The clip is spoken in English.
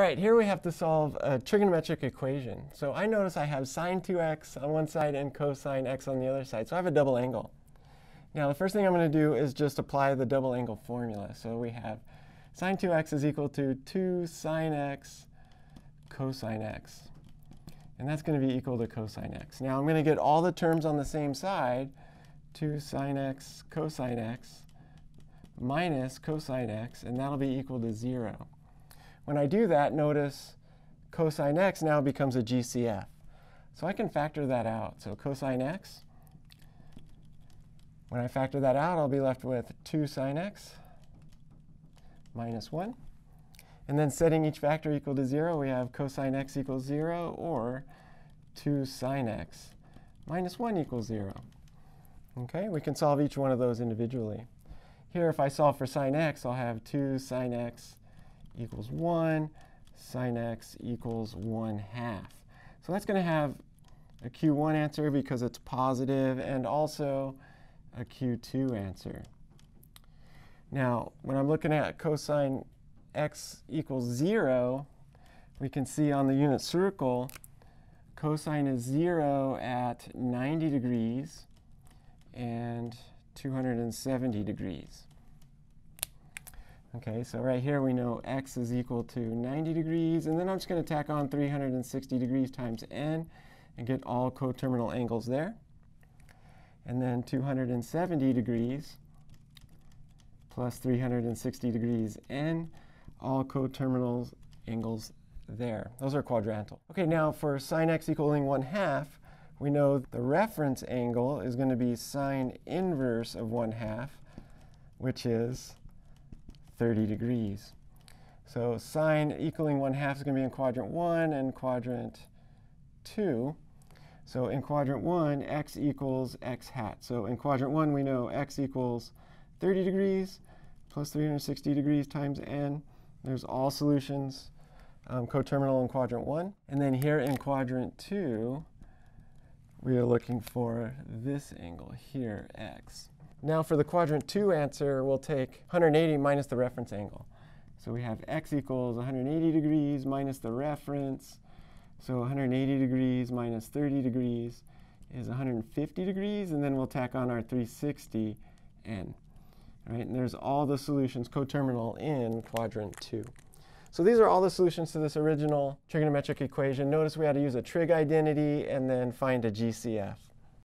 All right, here we have to solve a trigonometric equation. So I notice I have sine 2x on one side and cosine x on the other side. So I have a double angle. Now, the first thing I'm going to do is just apply the double angle formula. So we have sine 2x is equal to 2 sine x cosine x. And that's going to be equal to cosine x. Now, I'm going to get all the terms on the same side, 2 sine x cosine x minus cosine x. And that'll be equal to 0. When I do that, notice cosine x now becomes a GCF. So I can factor that out. So cosine x, when I factor that out, I'll be left with 2 sine x minus 1. And then setting each factor equal to 0, we have cosine x equals 0, or 2 sine x minus 1 equals 0. OK, we can solve each one of those individually. Here, if I solve for sine x, I'll have 2 sine x equals 1, sine x equals 1/2. So that's going to have a Q1 answer because it's positive, and also a Q2 answer. Now, when I'm looking at cosine x equals 0, we can see on the unit circle, cosine is 0 at 90 degrees and 270 degrees. OK, so right here we know x is equal to 90 degrees. And then I'm just going to tack on 360 degrees times n and get all coterminal angles there. And then 270 degrees plus 360 degrees n, all coterminal angles there. Those are quadrantal. OK, now for sine x equaling 1/2, we know the reference angle is going to be sine inverse of 1/2, which is 30 degrees. So sine equaling 1/2 is going to be in quadrant 1 and quadrant 2. So in quadrant 1, x equals x hat. So in quadrant 1, we know x equals 30 degrees plus 360 degrees times n. There's all solutions coterminal in quadrant 1. And then here in quadrant 2, we are looking for this angle here, x. Now for the quadrant 2 answer, we'll take 180 minus the reference angle. So we have x equals 180 degrees minus the reference. So 180 degrees minus 30 degrees is 150 degrees. And then we'll tack on our 360 n. All right, and there's all the solutions coterminal in quadrant 2. So these are all the solutions to this original trigonometric equation. Notice we had to use a trig identity and then find a GCF.